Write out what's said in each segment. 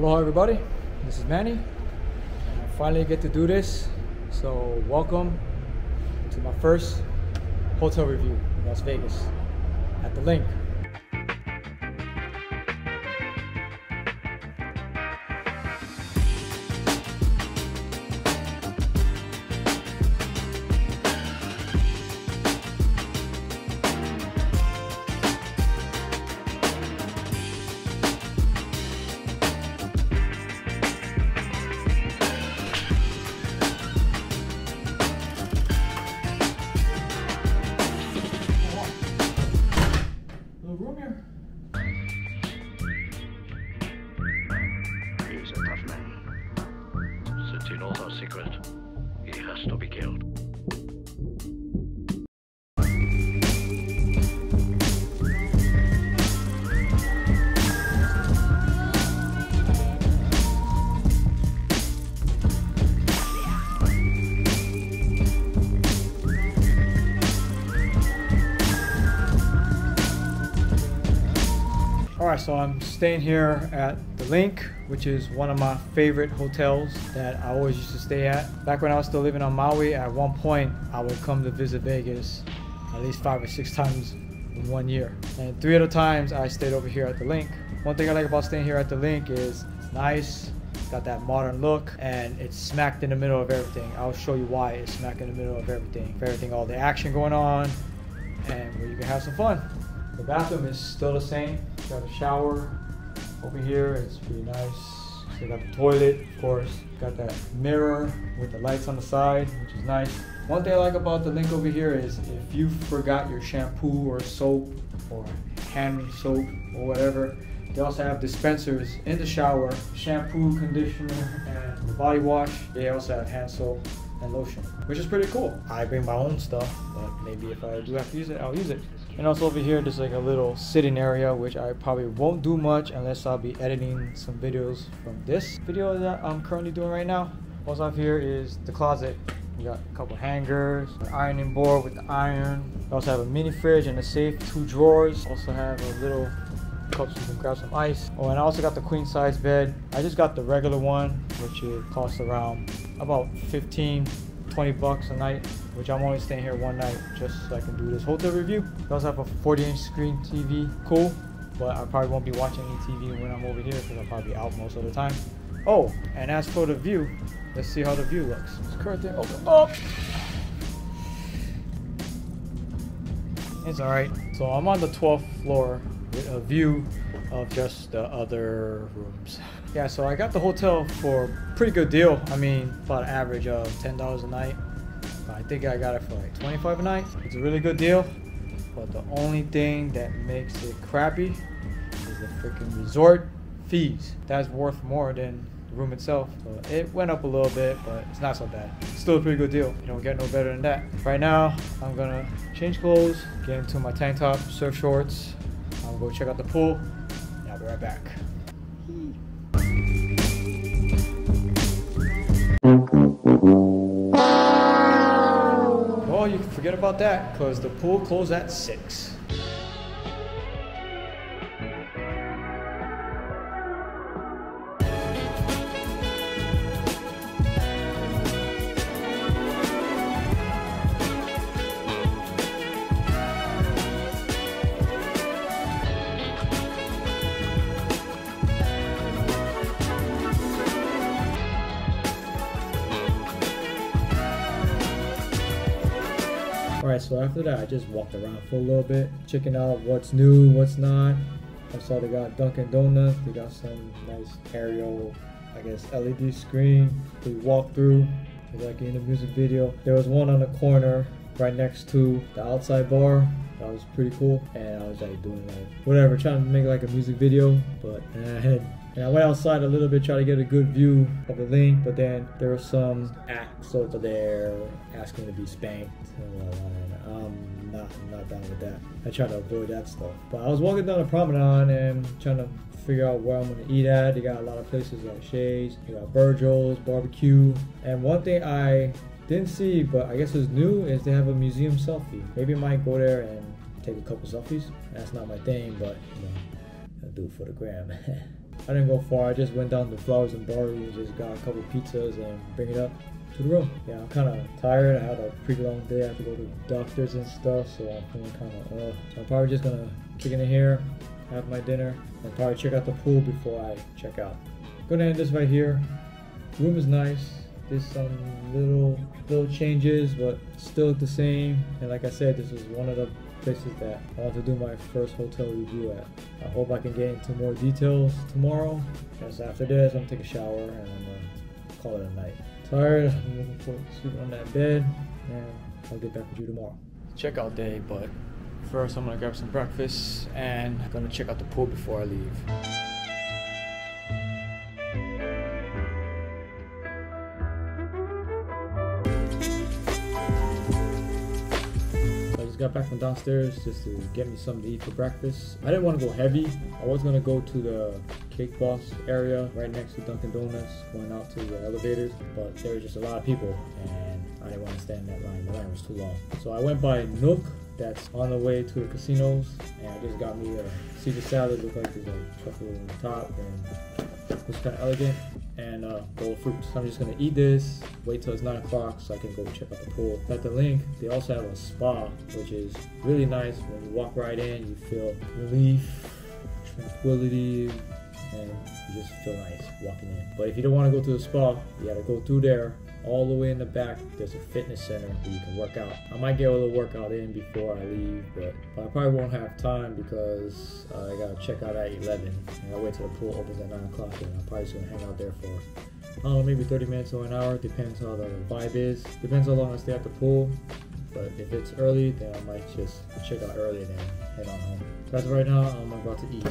Hello everybody, this is Manny. I finally get to do this, so welcome to my first hotel review in Las Vegas at The LINQ. Alright, so I'm staying here at The LINQ, which is one of my favorite hotels that I always used to stay at. Back when I was still living on Maui, at one point I would come to visit Vegas at least 5 or 6 times in one year. And 3 other times I stayed over here at The LINQ. One thing I like about staying here at The LINQ is it's nice, it's got that modern look, and it's smacked in the middle of everything. I'll show you why it's smacked in the middle of everything. All the action going on, and where you can have some fun. The bathroom is still the same. Got a shower over here, it's pretty nice. They got the toilet, of course. Got that mirror with the lights on the side, which is nice. One thing I like about The LINQ over here is if you forgot your shampoo or soap or hand soap or whatever, they also have dispensers in the shower, shampoo, conditioner, and the body wash. They also have hand soap and lotion, which is pretty cool. I bring my own stuff, but maybe if I do have to use it, I'll use it. And also over here, there's like a little sitting area, which I probably won't do much unless I'll be editing some videos from this video that I'm currently doing right now. What's up here is the closet. You got a couple hangers, an ironing board with the iron. You also have a mini fridge and a safe, 2 drawers. Also have a little cup so you can grab some ice. Oh, and I also got the queen size bed. I just got the regular one, which it costs around about 15-20 bucks a night, which I'm only staying here one night just so I can do this hotel review. They also have a 40-inch screen TV, cool, but I probably won't be watching any TV when I'm over here because I'll probably be out most of the time. Oh, and as for the view, let's see how the view looks. This curtain open up. It's alright. So I'm on the 12th floor with a view of just the other rooms. Yeah, so I got the hotel for a pretty good deal. I mean, about an average of $10 a night. I think I got it for like $25 a night. It's a really good deal, but the only thing that makes it crappy is the freaking resort fees. That's worth more than the room itself. So it went up a little bit, but it's not so bad. It's still a pretty good deal. You don't get no better than that. Right now, I'm gonna change clothes, get into my tank top, surf shorts. I'll go check out the pool, and I'll be right back. Oh, you can forget about that, because the pool closed at 6. Alright, so after that I just walked around for a little bit, checking out what's new, what's not. I saw they got Dunkin' Donuts, they got some nice aerial, I guess, LED screen. They walk through, like in the music video. There was one on the corner right next to the outside bar. That was pretty cool. And I was like doing like whatever, trying to make like a music video, but and I went outside a little bit, try to get a good view of the LINQ, but then there were some acts over there asking to be spanked. I'm not down with that. I try to avoid that stuff. But I was walking down the promenade and trying to figure out where I'm going to eat at. They got a lot of places like Shay's, they got Virgil's, barbecue. And one thing I didn't see, but I guess is new, is they have a museum selfie. Maybe I might go there and take a couple selfies. That's not my thing, but you know, I do it for the gram. I didn't go far. I just went down to Flowers and Barley and just got a couple pizzas and bring it up to the room. Yeah, I'm kind of tired. I had a pretty long day. I have to go to doctors and stuff, so I'm feeling kind of off. So I'm probably just gonna kick in here, have my dinner, and probably check out the pool before I check out. Gonna end this right here. Room is nice. There's some little changes, but still the same. And like I said, this is one of the places that I want to do my first hotel review at. I hope I can get into more details tomorrow. Because after this, I'm gonna take a shower and I'm gonna call it a night. Tired, I'm looking forward to sleeping on that bed, and I'll get back with you tomorrow. Checkout day, but first I'm gonna grab some breakfast and I'm gonna check out the pool before I leave. Got back from downstairs just to get me something to eat for breakfast. I didn't want to go heavy. I was going to go to the Cake Boss area right next to Dunkin' Donuts, going out to the elevators, but there were just a lot of people and I didn't want to stand in that line. The line was too long. So I went by Nook, that's on the way to the casinos, and I just got me a Caesar salad. It looked like there's a truffle on the top and it was kind of elegant, and bowl of fruits. So I'm just gonna eat this, wait till it's 9 o'clock so I can go check out the pool. At the LINQ, they also have a spa, which is really nice. When you walk right in, you feel relief, tranquility, and you just feel nice walking in. But if you don't wanna go to the spa, you gotta go through there. All the way in the back, there's a fitness center where you can work out. I might get a little workout in before I leave, but I probably won't have time because I gotta check out at 11. And I'll wait till the pool opens at 9 o'clock, and I'm probably just gonna hang out there for, I don't know, maybe 30 minutes or an hour. Depends how the vibe is. Depends how long I stay at the pool. But if it's early, then I might just check out early and head on home. As of right now, I'm about to eat.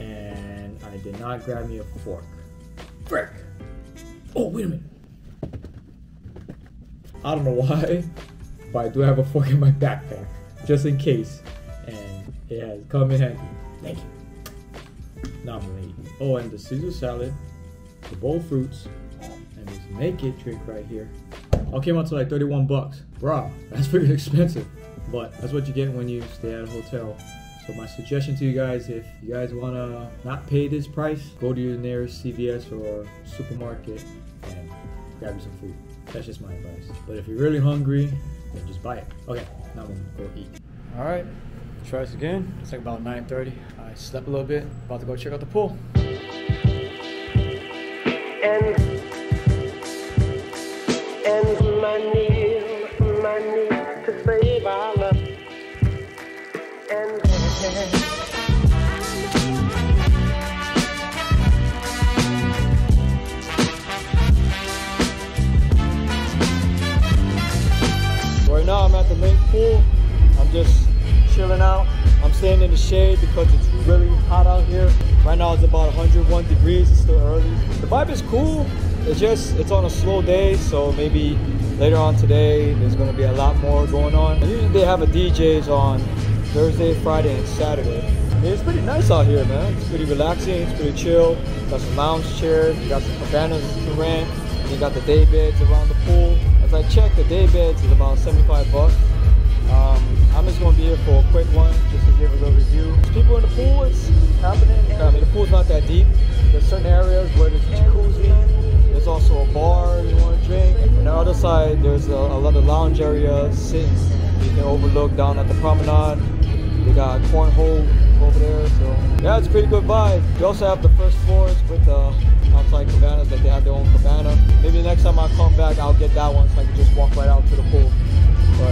And I did not grab me a fork. Frick! Oh, wait a minute. I don't know why, but I do have a fork in my backpack, just in case, and it has come in handy. Thank you. Now I'm gonna eat. Oh, and the Caesar salad, the bowl of fruits, and this naked trick right here. All came out to like 31 bucks. Bro, that's pretty expensive, but that's what you get when you stay at a hotel. So my suggestion to you guys, if you guys wanna not pay this price, go to your nearest CVS or supermarket and grab you some food. That's just my advice. But if you're really hungry, then just buy it. Okay, now I'm gonna go eat. All right, try this again. It's like about 9:30. I slept a little bit. About to go check out the pool. And my name, 'cause babe, I love you. And now I'm at the LINQ pool. I'm just chilling out. I'm staying in the shade because it's really hot out here. Right now it's about 101 degrees. It's still early. The vibe is cool. It's just, it's on a slow day, so maybe later on today there's going to be a lot more going on. Usually they have a DJs on Thursday, Friday, and Saturday. It's pretty nice out here, man. It's pretty relaxing. It's pretty chill. Got some lounge chairs. You got some cabanas to rent. You got the day beds around the pool. As I checked, the day beds is about 75 bucks. I'm just gonna be here for a quick one, just to give a little review. There's people in the pool, it's happening. I mean, the pool's not that deep. There's certain areas where there's a jacuzzi. There's also a bar if you wanna drink. And on the other side, there's a lot of lounge area, sits. You can overlook down at the promenade. They got a cornhole over there, so. Yeah, it's a pretty good vibe. They also have the first floors with the outside cabanas, that they have their own cabana. Maybe the next time I come back, I'll get that one so I can just walk right out to the pool.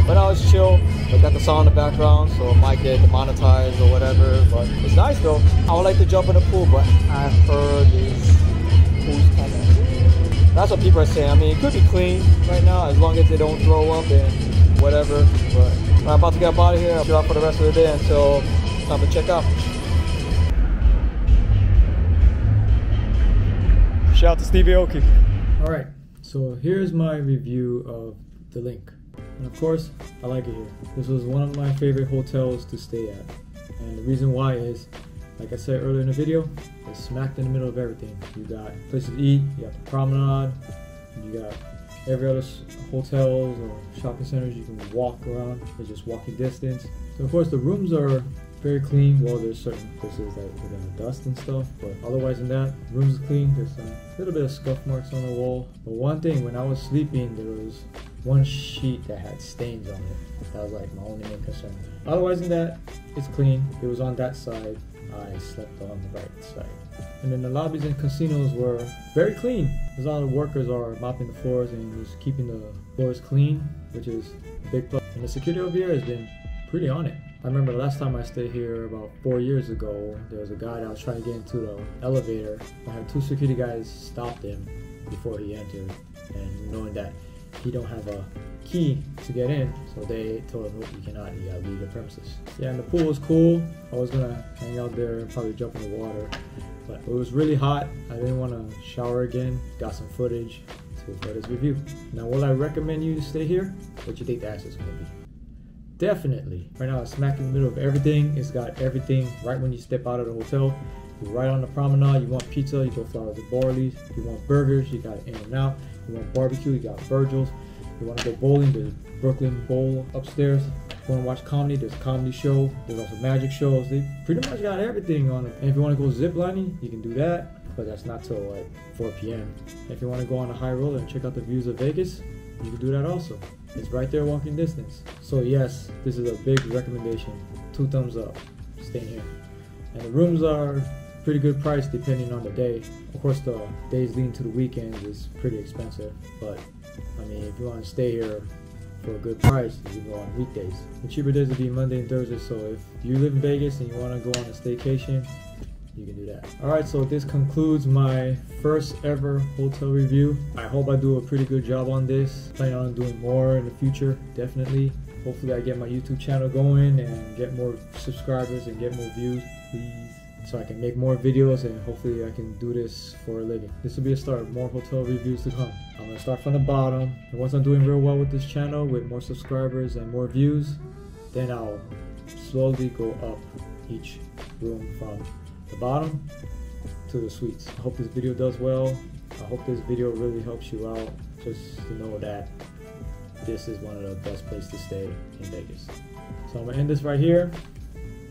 But now it's chill. I got the sound in the background, so it might get demonetized or whatever. But it's nice though. I would like to jump in the pool, but I've heard these pools kind of. That's what people are saying. I mean, it could be clean right now as long as they don't throw up and whatever. But I'm about to get up out of here. I'll chill out for the rest of the day until it's time to check out. Shout out to Stevie Oki. All right, so here's my review of the LINQ. And of course, I like it here. This was one of my favorite hotels to stay at. And the reason why is, like I said earlier in the video, it's smacked in the middle of everything. You got places to eat, you got the promenade, you got every other hotels or shopping centers you can walk around. It's just walking distance. So of course the rooms are very clean. Well, there's certain places that are gonna dust and stuff, but otherwise than that, the room's clean. There's a little bit of scuff marks on the wall, but one thing, when I was sleeping, there was one sheet that had stains on it. That was like my only main concern. Otherwise than that, it's clean. It was on that side. I slept on the right side. And then the lobbies and casinos were very clean. There's a lot of workers are mopping the floors and just keeping the floors clean, which is a big plus. And the security over here has been pretty on it. I remember the last time I stayed here about 4 years ago, there was a guy that was trying to get into the elevator. I had two security guys stop him before he entered, and knowing that he don't have a key to get in, so they told him, "Look, you cannot, you gotta leave the premises." Yeah, and the pool was cool. I was gonna hang out there, probably jump in the water, but it was really hot. I didn't want to shower again. Got some footage for this review. Now, will I recommend you to stay here? What do you think the answer is gonna be? Definitely. Right now, it's smack in the middle of everything. It's got everything right when you step out of the hotel. You're right on the promenade. You want pizza, you go Flour & Barley. You want burgers, you got In-N-Out. You want barbecue, you got Virgil's. You want to go bowling, there's Brooklyn Bowl upstairs. If you want to watch comedy, there's a comedy show. There's also magic shows. They pretty much got everything on it. And if you want to go ziplining, you can do that, but that's not till like 4 p.m. If you want to go on a high roller and check out the views of Vegas, you can do that also. It's right there, walking distance. So yes, this is a big recommendation. 2 thumbs up, staying here. And the rooms are pretty good price depending on the day. Of course, the days leading to the weekends is pretty expensive, but I mean, if you want to stay here for a good price, you can go on weekdays. The cheaper days would be Monday and Thursday, so if you live in Vegas and you want to go on a staycation, you can do that. Alright, so this concludes my first ever hotel review. I hope I do a pretty good job on this. Plan on doing more in the future, definitely. Hopefully I get my YouTube channel going and get more subscribers and get more views, please, so I can make more videos and hopefully I can do this for a living. This will be a start, more hotel reviews to come. I'm gonna start from the bottom, and once I'm doing real well with this channel, with more subscribers and more views, then I'll slowly go up each room from the bottom to the suites. I hope this video does well. I hope this video really helps you out, just to know that this is one of the best places to stay in Vegas. So I'm gonna end this right here.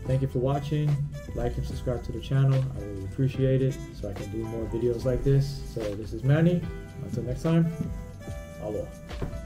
Thank you for watching. Like and subscribe to the channel. I really appreciate it so I can do more videos like this. So this is Manny. Until next time, aloha.